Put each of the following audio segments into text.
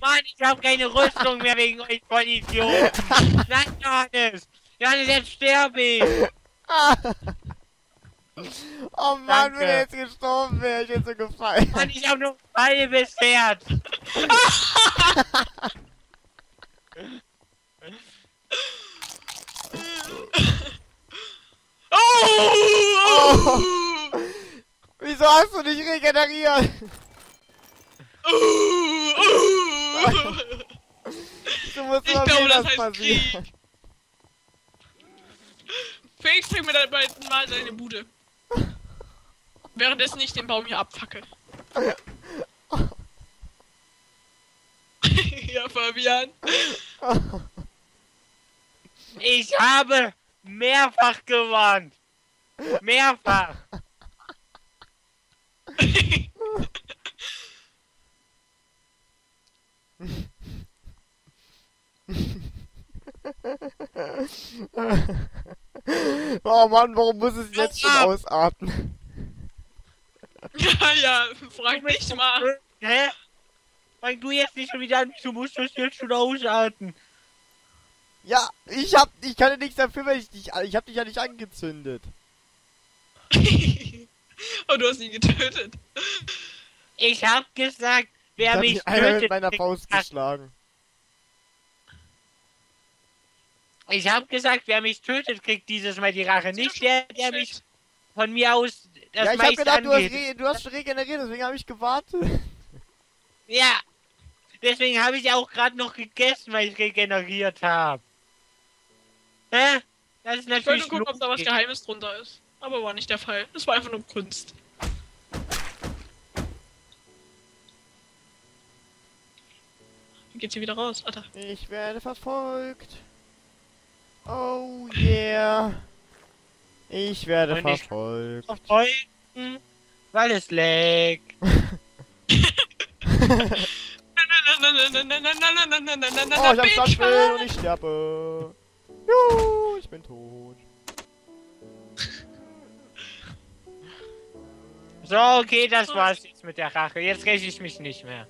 Mann, ich hab keine Rüstung mehr wegen euch Vollidioten. Nein, Johannes. Johannes, jetzt sterbe ich. Oh Mann, wenn er jetzt gestorben wäre, ich hätte so gefallen. Mann, ich hab nur Pfeile bis Herz. Oh! Wieso hast du dich regeneriert? Du musst ich glaube, das heißt passieren. Krieg. Felix bringt mir dann bald mal seine Bude. Währenddessen ich den Baum hier abfackel. Ja, Fabian. Ich habe mehrfach gewarnt. Mehrfach. Oh Mann, warum muss es jetzt schon ausatmen? Ja, ja, frag mich mal. Hä? Fang du jetzt nicht schon wieder an, du musst das jetzt schon ausatmen. Ja, ich kann ja nichts dafür, weil ich hab dich ja nicht angezündet. Und du hast ihn getötet. Ich hab gesagt, wer mich tötet... Ich hab ihn einmal mit meiner Faust geschlagen. Ich hab gesagt, wer mich tötet, kriegt dieses Mal die Rache. Nicht der, der mich von mir aus das meiste angeht. Ja, ich hab gedacht, du hast regeneriert, deswegen hab ich gewartet. Ja, deswegen habe ich auch gerade noch gegessen, weil ich regeneriert habe. Hä? Das ist natürlich ich wollte nur gucken, ob da was Geheimes drunter ist. Aber war nicht der Fall. Das war einfach nur Kunst. Dann geht's hier wieder raus, Alter. Ich werde verfolgt. Oh yeah. Ich werde verfolgt. Verfolgen, weil es laggt. Oh, ich hab Stadtbild und ich sterbe. Juhu, ich bin tot. So, okay, das war's jetzt mit der Rache. Jetzt räche ich mich nicht mehr.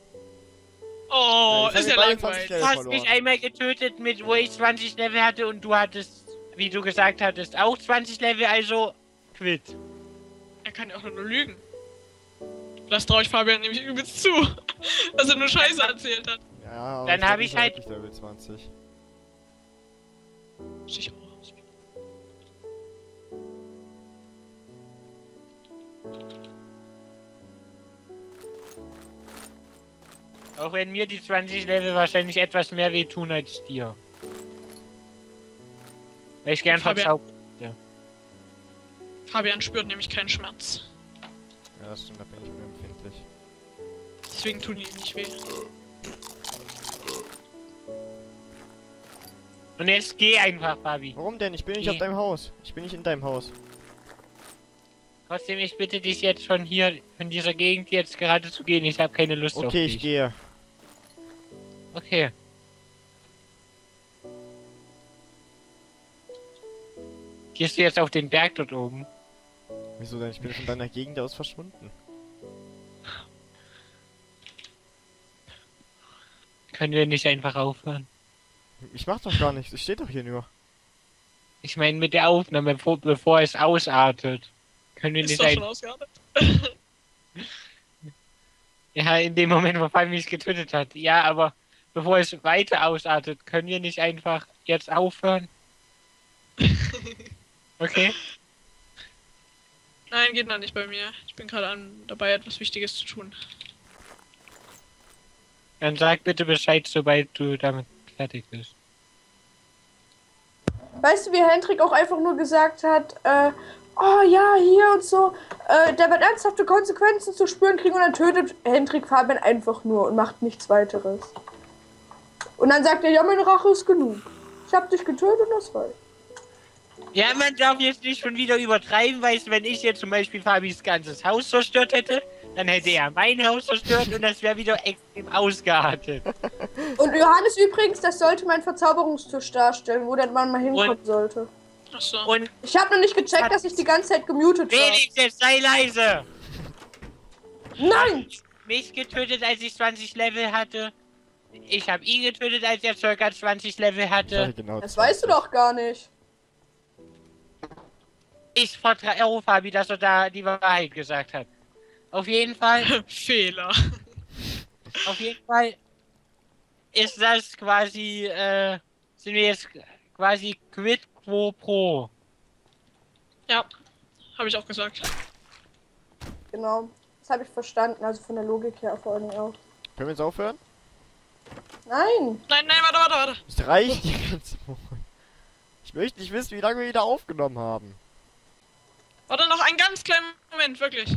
Oh, ist ja langweilig. Du hast mich einmal getötet, mit wo ich 20 Level hatte und du hattest, wie du gesagt hattest, auch 20 Level, also quitt. Er kann ja auch nur lügen. Das traue ich Fabian nämlich übelst zu, dass er nur Scheiße erzählt hat. Ja, dann habe ich halt... Level 20. Sicher. Auch wenn mir die 20 Level wahrscheinlich etwas mehr wehtun als dir. Weil ich gern verzaubert hätte. Fabian spürt nämlich keinen Schmerz. Ja, das stimmt, da bin ich unempfindlich. Deswegen tun die ihm nicht weh. Und jetzt geh einfach, Fabi. Warum denn? Ich bin nicht auf deinem Haus. Ich bin nicht in deinem Haus. Trotzdem, ich bitte dich jetzt von hier, von dieser Gegend jetzt gerade zu gehen. Ich habe keine Lust auf dich. Okay, ich gehe. Okay. Gehst du jetzt auf den Berg dort oben? Wieso denn? Ich bin von deiner Gegend aus verschwunden. Können wir nicht einfach aufhören? Ich mach doch gar nichts. Ich stehe doch hier nur. Ich meine mit der Aufnahme, bevor es ausartet. Können wir nicht schon ausgeartet? Ja, in dem Moment, wo Fabian mich getötet hat. Ja, aber bevor es weiter ausartet, können wir nicht einfach jetzt aufhören? Okay? Nein, geht noch nicht bei mir. Ich bin gerade dabei, etwas Wichtiges zu tun. Dann sag bitte Bescheid, sobald du damit fertig bist. Weißt du, wie Hendrik auch einfach nur gesagt hat, oh ja, hier und so, der wird ernsthafte Konsequenzen zu spüren kriegen und dann tötet Hendrik Fabian einfach nur und macht nichts weiteres. Und dann sagt er, ja, meine Rache ist genug. Ich hab dich getötet und das war's. Ja, man darf jetzt nicht schon wieder übertreiben, weil wenn ich jetzt zum Beispiel Fabis ganzes Haus zerstört hätte, dann hätte er mein Haus zerstört und das wäre wieder extrem ausgeartet. Und Johannes übrigens, das sollte mein Verzauberungstisch darstellen, wo dann man mal hinkommen sollte. Achso. Und ich habe noch nicht gecheckt, dass ich die ganze Zeit gemutet war. Felix, jetzt sei leise! Nein! Mich getötet, als ich 20 Level hatte. Ich habe ihn getötet, als er ca. 20 Level hatte. Genau, das 20. Weißt du doch gar nicht. Ich vertraue Fabi, dass er da die Wahrheit gesagt hat. Auf jeden Fall... Fehler. Auf jeden Fall ist das quasi... sind wir jetzt quasi quid quo pro. Ja, habe ich auch gesagt. Genau, das habe ich verstanden, also von der Logik her vor allem auch. Können wir jetzt aufhören? Nein! Nein, nein, warte, warte, warte! Es reicht die ganze Woche. Ich möchte nicht wissen, wie lange wir wieder aufgenommen haben. Warte noch einen ganz kleinen Moment, wirklich.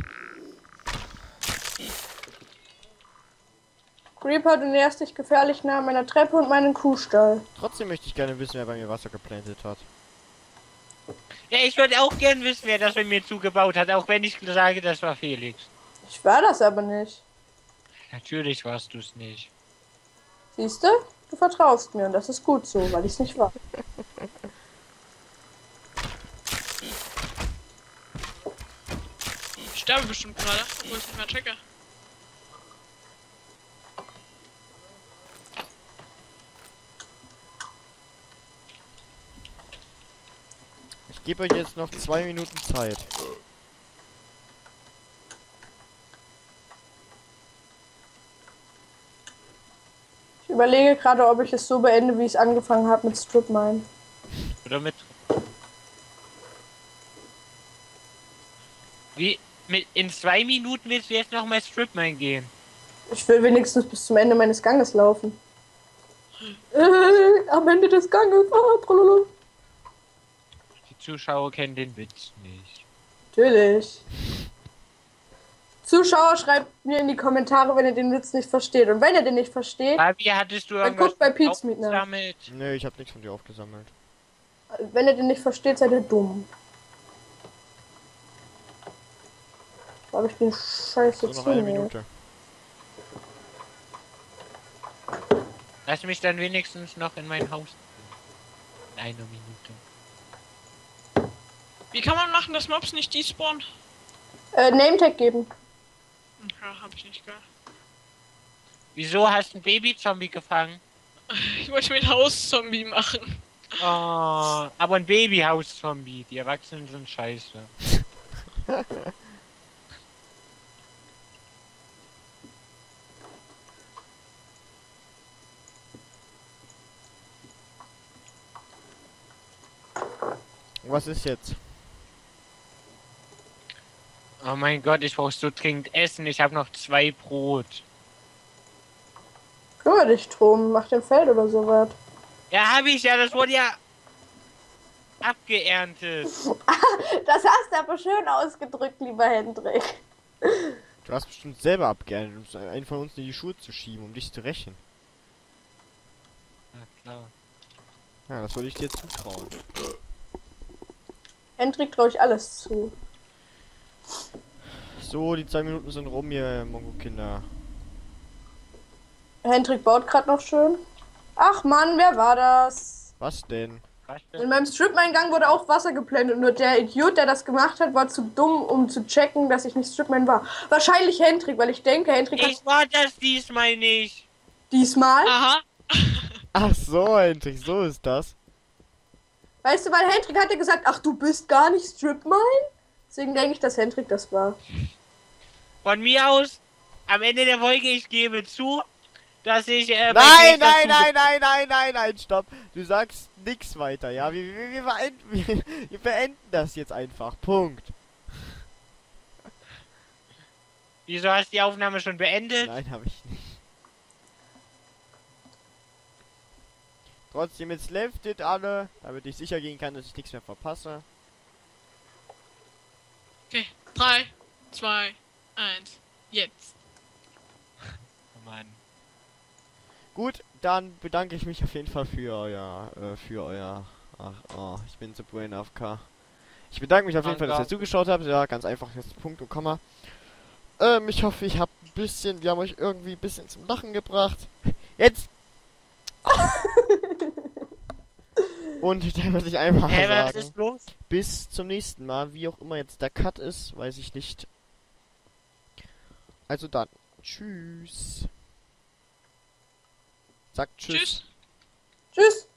Creeper, du näherst dich gefährlich nahe meiner Treppe und meinem Kuhstall. Trotzdem möchte ich gerne wissen, wer bei mir Wasser geplantet hat. Ja, ich würde auch gerne wissen, wer das bei mir zugebaut hat, auch wenn ich sage, das war Felix. Ich war das aber nicht. Natürlich warst du es nicht. Siehst du? Du vertraust mir und das ist gut so, weil ich es nicht war. Ich sterbe bestimmt gerade, obwohl ich nicht mehr checke. Ich gebe euch jetzt noch 2 Minuten Zeit. Ich überlege gerade, ob ich es so beende, wie ich es angefangen habe mit Strip Mine. Oder mit... Wie? In 2 Minuten willst du jetzt nochmal Strip Mine gehen? Ich will wenigstens bis zum Ende meines Ganges laufen. Am Ende des Ganges. Oh, die Zuschauer kennen den Witz nicht. Natürlich. Zuschauer, schreibt mir in die Kommentare, wenn ihr den Witz nicht versteht. Und wenn ihr den nicht versteht, dann guckt bei Pete's Meet nach. Nö, ich hab nichts von dir aufgesammelt. Wenn ihr den nicht versteht, seid ihr dumm. Wo hab ich den Scheiß jetzt noch 1 Minute. Lass mich dann wenigstens noch in mein Haus. 1 Minute. Wie kann man machen, dass Mobs nicht despawnen? Nametag geben. Ja, hab ich nicht gehört. Wieso hast du einen Baby-Zombie gefangen? Ich wollte mir ein Haus-Zombie machen. Oh, aber ein Baby-Haus-Zombie. Die Erwachsenen sind scheiße. Was ist jetzt? Oh mein Gott, ich brauch so dringend Essen. Ich habe noch 2 Brot. Kümmere dich drum, mach den Feld oder so was. Ja, habe ich ja. Das wurde ja abgeerntet. Das hast du aber schön ausgedrückt, lieber Hendrik. Du hast bestimmt selber abgeerntet, um einen von uns in die Schuhe zu schieben, um dich zu rächen. Na klar. Ja, das würde ich dir zutrauen. Hendrik traue ich alles zu. So, die 2 Minuten sind rum hier, Mongo-Kinder. Hendrik baut gerade noch schön. Ach Mann, wer war das? Was denn? In meinem Strip-Mine-Gang wurde auch Wasser geblendet. Nur der Idiot, der das gemacht hat, war zu dumm, um zu checken, dass ich nicht Strip-Mine war. Wahrscheinlich Hendrik, weil ich denke, Hendrik... Ich war das diesmal nicht. Diesmal? Aha. Ach so, Hendrik, so ist das. Weißt du, weil Hendrik hatte gesagt, ach du bist gar nicht Strip-Mine? Deswegen denke ich, dass Hendrik das war. Von mir aus, am Ende der Folge, ich gebe zu, dass ich... nein, stopp. Du sagst nichts weiter, ja? Wir beenden das jetzt einfach. Punkt. Wieso hast du die Aufnahme schon beendet? Nein, habe ich nicht. Trotzdem, jetzt left it alle, damit ich sicher gehen kann, dass ich nichts mehr verpasse. Okay, 3, 2, 1, jetzt. Oh Mann. Gut, dann bedanke ich mich auf jeden Fall für euer, ich bin zu Brain AFK. Ich bedanke mich auf jeden Fall, dass ihr zugeschaut habt. Ja, ganz einfach, jetzt Punkt und Komma. Ich hoffe, ich habe ein bisschen, wir haben euch irgendwie ein bisschen zum Lachen gebracht. Jetzt! Und dann würde ich einfach sagen, bis zum nächsten Mal. Wie auch immer jetzt der Cut ist, weiß ich nicht. Also dann, tschüss. Sagt tschüss. Tschüss. Tschüss.